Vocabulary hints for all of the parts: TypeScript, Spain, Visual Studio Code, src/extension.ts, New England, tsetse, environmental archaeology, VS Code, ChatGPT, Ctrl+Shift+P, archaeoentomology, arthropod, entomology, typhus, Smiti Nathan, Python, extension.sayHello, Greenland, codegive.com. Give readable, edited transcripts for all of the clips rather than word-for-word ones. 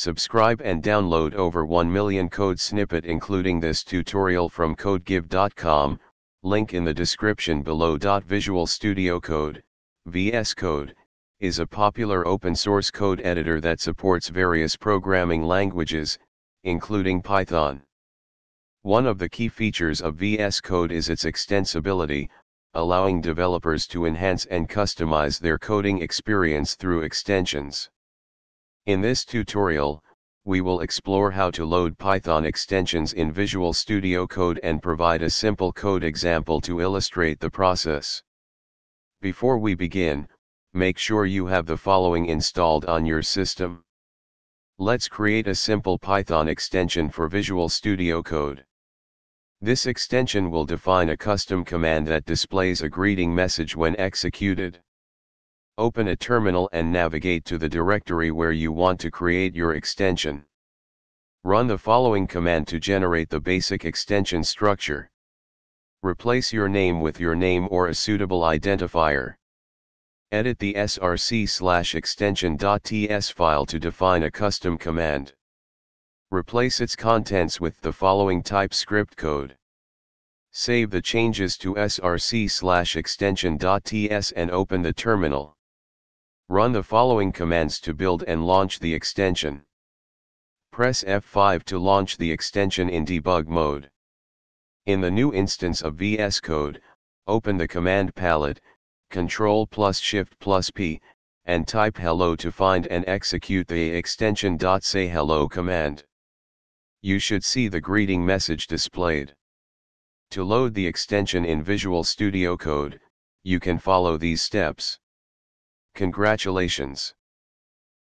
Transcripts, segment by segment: Subscribe and download over 1 million code snippet including this tutorial from codegive.com, link in the description below. Visual Studio Code, VS Code, is a popular open source code editor that supports various programming languages, including Python. One of the key features of VS Code is its extensibility, allowing developers to enhance and customize their coding experience through extensions. In this tutorial, we will explore how to load Python extensions in Visual Studio Code and provide a simple code example to illustrate the process. Before we begin, make sure you have the following installed on your system. Let's create a simple Python extension for Visual Studio Code. This extension will define a custom command that displays a greeting message when executed. Open a terminal and navigate to the directory where you want to create your extension. Run the following command to generate the basic extension structure. Replace your name with your name or a suitable identifier. Edit the src/extension.ts file to define a custom command. Replace its contents with the following TypeScript code. Save the changes to src/extension.ts and open the terminal. Run the following commands to build and launch the extension. Press F5 to launch the extension in debug mode. In the new instance of VS Code, open the command palette, Ctrl+Shift+P, and type hello to find and execute the extension.sayHello command. You should see the greeting message displayed. To load the extension in Visual Studio Code, you can follow these steps. Congratulations!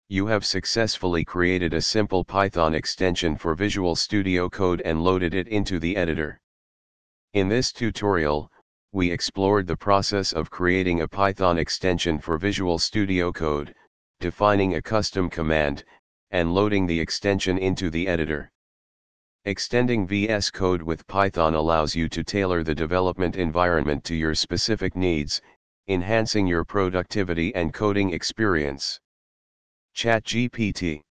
You have successfully created a simple Python extension for Visual Studio Code and loaded it into the editor. In this tutorial, we explored the process of creating a Python extension for Visual Studio Code, defining a custom command, and loading the extension into the editor. Extending VS Code with Python allows you to tailor the development environment to your specific needs, enhancing your productivity and coding experience. ChatGPT